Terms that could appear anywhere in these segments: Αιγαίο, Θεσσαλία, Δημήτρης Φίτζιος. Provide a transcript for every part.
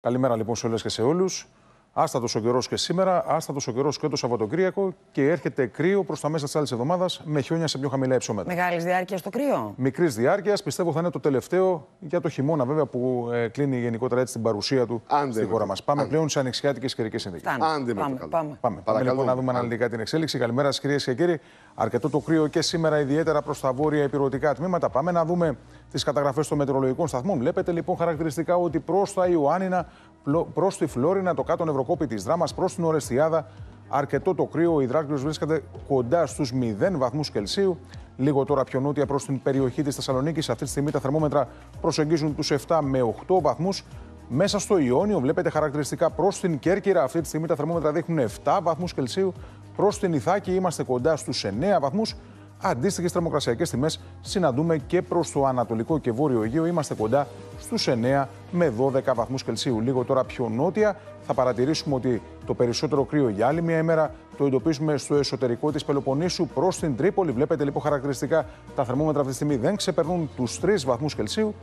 Καλημέρα λοιπόν σε όλες και σε όλους. Άστατος ο καιρός και σήμερα, άστατος ο καιρός και το Σαββατοκύριακο και έρχεται κρύο προς τα μέσα της άλλης εβδομάδας με χιόνια σε πιο χαμηλά υψόμετρα. Μεγάλης διάρκειας το κρύο. Μικρής διάρκειας, πιστεύω θα είναι το τελευταίο για το χειμώνα βέβαια που κλείνει γενικότερα έτσι την παρουσία του στη χώρα μας. Πάμε πλέον σε ανοιξιάτικες καιρικές συνθήκες. Πάμε λοιπόν να δούμε αναλυτικά την εξέλιξη. Καλημέρα σας κυρίες και κύριοι. Αρκετό το κρύο και σήμερα, ιδιαίτερα προς τα βόρεια υπηρετικά τμήματα. Πάμε να δούμε τις καταγραφές των μετεωρολογικών σταθμών. Βλέπετε λοιπόν χαρακτηριστικά ότι προς τα Ιωάννινα, προς τη Φλόρινα, το κάτω νευροκόπη της Δράμας, προς την Ορεστιάδα, αρκετό το κρύο. Ο υδράργυρος βρίσκεται κοντά στους 0 βαθμούς Κελσίου. Λίγο τώρα πιο νότια προς την περιοχή της Θεσσαλονίκης. Αυτή τη στιγμή τα θερμόμετρα προσεγγίζουν τους 7 με 8 βαθμούς. Μέσα στο Ιόνιο βλέπετε χαρακτηριστικά προς την Κέρκυρα. Αυτή τη στιγμή τα θερμόμετρα δείχνουν 7 βαθμούς Κελσίου. Προς την Ιθάκη είμαστε κοντά στους 9 βαθμούς. Αντίστοιχες θερμοκρασιακές τιμές συναντούμε και προς το Ανατολικό και Βόρειο Αιγαίο. Είμαστε κοντά στους 9 με 12 βαθμούς Κελσίου. Λίγο τώρα πιο νότια θα παρατηρήσουμε ότι το περισσότερο κρύο για άλλη μια ημέρα το εντοπίζουμε στο εσωτερικό της Πελοποννήσου προς την Τρίπολη. Βλέπετε λοιπόν χαρακτηριστικά τα θερμόμετρα αυτή τη στιγμή δεν ξεπερνούν τους 3 βαθμούς Κελσίου.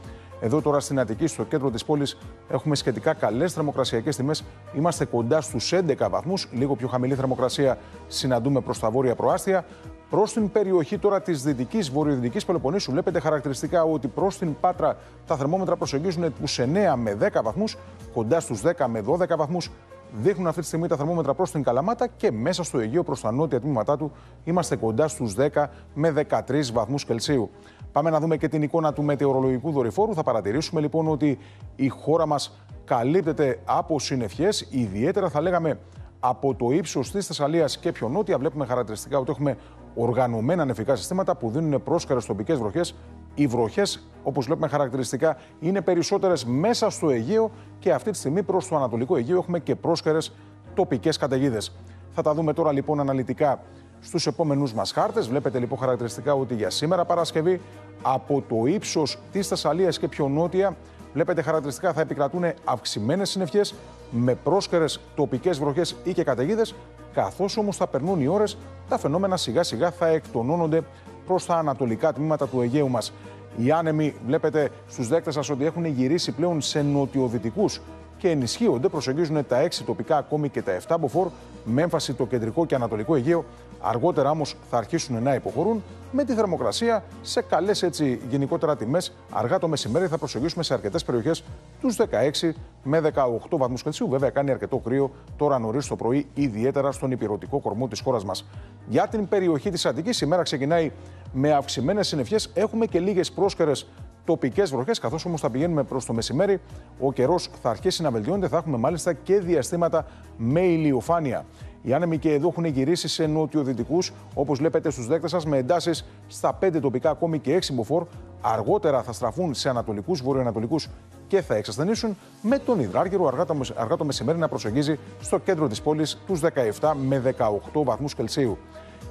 Εδώ τώρα στην Αττική, στο κέντρο της πόλης, έχουμε σχετικά καλές θερμοκρασιακές τιμές. Είμαστε κοντά στους 11 βαθμούς. Λίγο πιο χαμηλή θερμοκρασία συναντούμε προς τα βόρεια προάστια. Προς την περιοχή τώρα της δυτικής, βορειοδυτικής Πελοποννήσου, βλέπετε χαρακτηριστικά ότι προς την Πάτρα τα θερμόμετρα προσεγγίζουν τους 9 με 10 βαθμούς, κοντά στους 10 με 12 βαθμούς. Δείχνουν αυτή τη στιγμή τα θερμόμετρα προς την Καλαμάτα και μέσα στο Αιγαίο προς τα νότια τμήματά του είμαστε κοντά στους 10 με 13 βαθμούς Κελσίου. Πάμε να δούμε και την εικόνα του μετεωρολογικού δορυφόρου. Θα παρατηρήσουμε λοιπόν ότι η χώρα μας καλύπτεται από συννεφιές, ιδιαίτερα θα λέγαμε από το ύψος της Θεσσαλίας και πιο νότια. Βλέπουμε χαρακτηριστικά ότι έχουμε οργανωμένα νεφικά συστήματα που δίνουν πρόσκαιρες τοπικές βροχές. Οι βροχές, όπως βλέπουμε χαρακτηριστικά, είναι περισσότερες μέσα στο Αιγαίο και αυτή τη στιγμή προς το Ανατολικό Αιγαίο έχουμε και πρόσκαιρες τοπικές καταιγίδες. Θα τα δούμε τώρα λοιπόν αναλυτικά στους επόμενους μας χάρτες. Βλέπετε λοιπόν χαρακτηριστικά ότι για σήμερα Παρασκευή από το ύψος της Θεσσαλίας και πιο νότια βλέπετε χαρακτηριστικά θα επικρατούν αυξημένες συννεφιές με πρόσκαιρες τοπικές βροχές ή και καταιγίδες. Καθώς όμως θα περνούν οι ώρες, τα φαινόμενα σιγά σιγά θα εκτονώνονται προς τα ανατολικά τμήματα του Αιγαίου μας. Οι άνεμοι, βλέπετε στους δέκτες σας ότι έχουν γυρίσει πλέον σε νοτιοδυτικούς και ενισχύονται, προσεγγίζουν τα 6 τοπικά, ακόμη και τα 7 μποφόρ, με έμφαση το κεντρικό και ανατολικό Αιγαίο. Αργότερα όμως θα αρχίσουν να υποχωρούν με τη θερμοκρασία σε καλές έτσι γενικότερα τιμές. Αργά το μεσημέρι θα προσεγγίσουμε σε αρκετές περιοχές τους 16 με 18 βαθμούς Κελσίου. Βέβαια κάνει αρκετό κρύο τώρα νωρίς το πρωί, ιδιαίτερα στον ηπειρωτικό κορμό της χώρας μας. Για την περιοχή της Αττικής, η μέρα ξεκινάει με αυξημένες συννεφιές. Έχουμε και λίγες πρόσκαιρες τοπικές βροχές. Καθώς όμως θα πηγαίνουμε προς το μεσημέρι, ο καιρός θα αρχίσει να βελτιώνεται. Θα έχουμε μάλιστα και διαστήματα με ηλιοφάνεια. Οι άνεμοι και εδώ έχουν γυρίσει σε νοτιοδυτικούς, όπως βλέπετε στους δέκτες σας, με εντάσεις στα 5 τοπικά, ακόμη και 6 μποφόρ. Αργότερα θα στραφούν σε ανατολικούς, βορειοανατολικούς και θα εξασθενήσουν, με τον υδράργυρο αργά το μεσημέρι να προσεγγίζει στο κέντρο της πόλης τους 17 με 18 βαθμούς Κελσίου.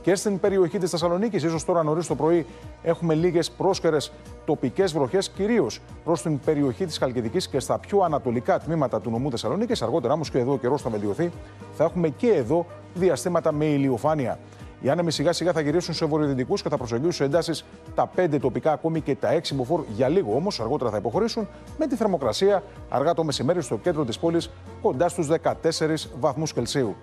Και στην περιοχή της Θεσσαλονίκης, ίσως τώρα νωρίς το πρωί, έχουμε λίγες πρόσκαιρες τοπικές βροχές, κυρίως προς την περιοχή της Χαλκιδικής και στα πιο ανατολικά τμήματα του νομού Θεσσαλονίκης. Αργότερα όμως και εδώ ο καιρός θα βελτιωθεί. Θα έχουμε και εδώ διαστήματα με ηλιοφάνεια. Οι άνεμοι σιγά σιγά θα γυρίσουν σε βορειοδυτικούς και θα προσεγγίσουν σε εντάσεις τα 5 τοπικά, ακόμη και τα 6 μποφόρ για λίγο όμως. Αργότερα θα υποχωρήσουν με τη θερμοκρασία αργά το μεσημέρι στο κέντρο της πόλης κοντά στους 14 βαθμούς Κελσίου.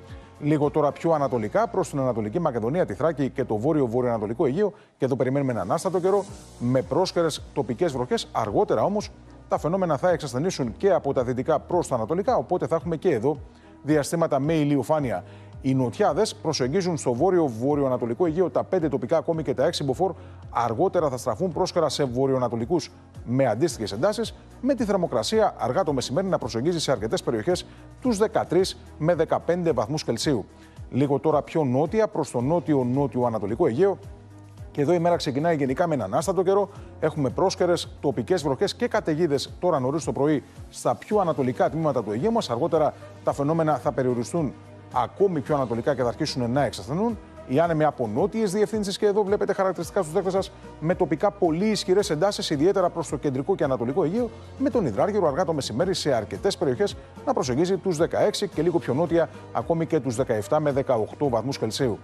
Λίγο τώρα πιο ανατολικά, προς την Ανατολική Μακεδονία, τη Θράκη και το βόρειο-βορειοανατολικό Αιγαίο. Και εδώ περιμένουμε έναν άστατο καιρό με πρόσκαιρες τοπικές βροχές. Αργότερα όμως τα φαινόμενα θα εξασθενήσουν και από τα δυτικά προς τα ανατολικά. Οπότε θα έχουμε και εδώ διαστήματα με ηλιοφάνεια. Οι νοτιάδες προσεγγίζουν στο βόρειο-βορειοανατολικό Αιγαίο τα 5 τοπικά, ακόμη και τα 6 μποφόρ. Αργότερα θα στραφούν πρόσκαιρα σε βορειοανατολικούς με αντίστοιχες εντάσεις, με τη θερμοκρασία αργά το μεσημέρι να προσεγγίζει σε αρκετές περιοχές τους 13 με 15 βαθμούς Κελσίου. Λίγο τώρα πιο νότια, προς το νότιο-νότιο-ανατολικό Αιγαίο. Και εδώ η μέρα ξεκινάει γενικά με έναν άστατο καιρό. Έχουμε πρόσκαιρες τοπικές βροχές και καταιγίδες τώρα νωρίς το πρωί στα πιο ανατολικά τμήματα του Αιγαίου μας. Αργότερα τα φαινόμενα θα περιοριστούν ακόμη πιο ανατολικά και θα αρχίσουν να εξασθενούν. Οι άνεμοι από νότιες διευθύνσεις και εδώ βλέπετε χαρακτηριστικά στους δέκτες σας με τοπικά πολύ ισχυρές εντάσεις, ιδιαίτερα προς το κεντρικό και ανατολικό Αιγαίο, με τον υδράργυρο αργά το μεσημέρι σε αρκετές περιοχές να προσεγγίζει τους 16 και λίγο πιο νότια ακόμη και τους 17 με 18 βαθμούς Κελσίου.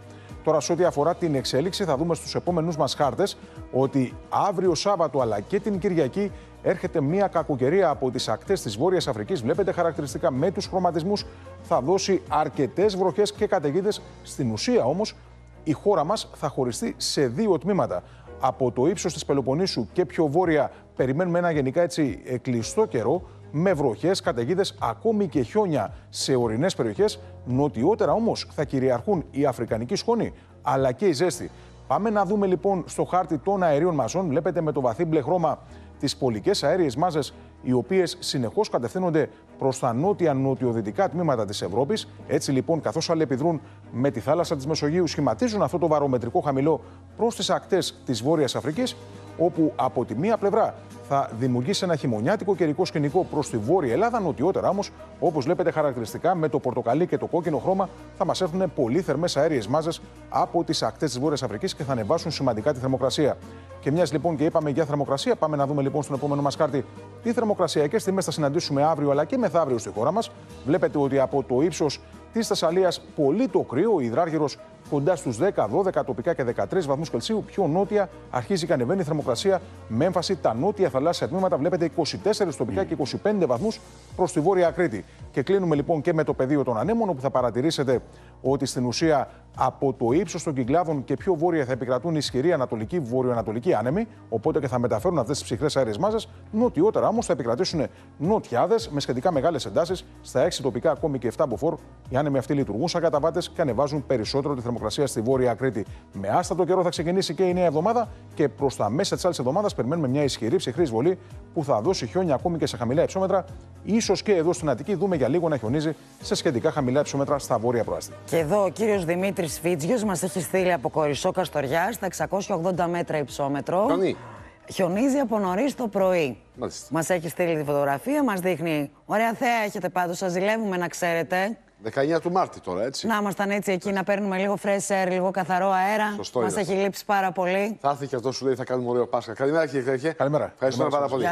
Τώρα, σε ό,τι αφορά την εξέλιξη, θα δούμε στους επόμενους μας χάρτες ότι αύριο Σάββατο αλλά και την Κυριακή έρχεται μια κακοκαιρία από τις ακτές της Βόρειας Αφρικής. Βλέπετε χαρακτηριστικά με τους χρωματισμούς. Θα δώσει αρκετές βροχές και καταιγίδες. Στην ουσία όμως η χώρα μας θα χωριστεί σε δύο τμήματα. Από το ύψος της Πελοποννήσου και πιο βόρεια περιμένουμε ένα γενικά έτσι κλειστό καιρό, με βροχές, καταιγίδες, ακόμη και χιόνια σε ορεινές περιοχές. Νοτιότερα όμως θα κυριαρχούν οι αφρικανικοί σκόνοι, αλλά και η ζέστη. Πάμε να δούμε λοιπόν στο χάρτη των αερίων μαζών. Βλέπετε με το βαθύ μπλε χρώμα τις πολικές αέριες μάζες, οι οποίες συνεχώς κατευθύνονται προς τα νότια-νοτιοδυτικά τμήματα της Ευρώπης. Έτσι λοιπόν, καθώς αλληλεπιδρούν με τη θάλασσα της Μεσογείου, σχηματίζουν αυτό το βαρομετρικό χαμηλό προς τις ακτές της Βόρειας Αφρικής, όπου από τη μία πλευρά θα δημιουργήσει ένα χειμωνιάτικο καιρικό σκηνικό προς τη Βόρεια Ελλάδα. Νοτιότερα όμως, όπως βλέπετε χαρακτηριστικά με το πορτοκαλί και το κόκκινο χρώμα, θα μας έρθουν πολύ θερμές αέριες μάζες από τις ακτές της Βόρειας Αφρικής και θα ανεβάσουν σημαντικά τη θερμοκρασία. Και μιας λοιπόν και είπαμε για θερμοκρασία, πάμε να δούμε λοιπόν στον επόμενο μας χάρτη τι θερμοκρασιακές τιμές θα συναντήσουμε αύριο αλλά και μεθαύριο στη χώρα μας. Βλέπετε ότι από το ύψος της Θεσσαλίας πολύ το κρύο, υδράργυρος κοντά στους 10, 12 τοπικά και 13 βαθμούς Κελσίου. Πιο νότια αρχίζει και ανεβαίνει η θερμοκρασία με έμφαση τα νότια θαλάσσια τμήματα. Βλέπετε 24 τοπικά και 25 βαθμούς προς τη Βόρεια Κρήτη. Και κλείνουμε λοιπόν και με το πεδίο των ανέμων, όπου θα παρατηρήσετε ότι στην ουσία από το ύψος των Κυκλάδων και πιο βόρεια θα επικρατούν ισχυροί ανατολικοί, βορειοανατολικοί άνεμοι, οπότε και θα μεταφέρουν αυτές τις ψυχρές αέριες μάζες. Νοτιότερα όμως θα επικρατήσουν νοτιάδες με σχετικά μεγάλες εντάσεις, στα 6 τοπικά ακόμη και 7 μποφόρ. Οι άνεμοι αυτοί λειτουργούν σαν καταβάτες και ανεβάζουν περισσότερο τη θερμοκρασία στη Βόρεια Κρήτη. Με άστατο καιρό θα ξεκινήσει και η νέα εβδομάδα και προς τα μέσα της άλλης εβδομάδας περιμένουμε μια ισχυρή ψυχρή εισβολή που θα δώσει χιόνια ακόμη και σε χαμηλά υψόμετρα. Ίσως και εδώ στην Αττική δούμε για λίγο να χιονίζει σε σχετικά χαμηλά υψόμετρα στα βόρεια προάστια. Και εδώ ο κύριος Δημήτρης Φίτζιος μας έχει στείλει από Κορισσό Καστοριά στα 680 μέτρα υψόμετρο. Χιονίζει από νωρίς το πρωί. Μας έχει στείλει τη φωτογραφία, μας δείχνει. Ωραία θέα έχετε πάντως, σας ζηλεύουμε να ξέρετε. 19 του Μάρτη τώρα, έτσι. Να ήμασταν έτσι εκεί, να παίρνουμε λίγο fresh air, λίγο καθαρό αέρα. Μας έχει λείψει πάρα πολύ. Θα έρθει και αυτό σου λέει, θα κάνουμε ωραίο Πάσχα. Καλημέρα, κύριε Κρέκε. Καλημέρα. Ευχαριστούμε πάρα πολύ.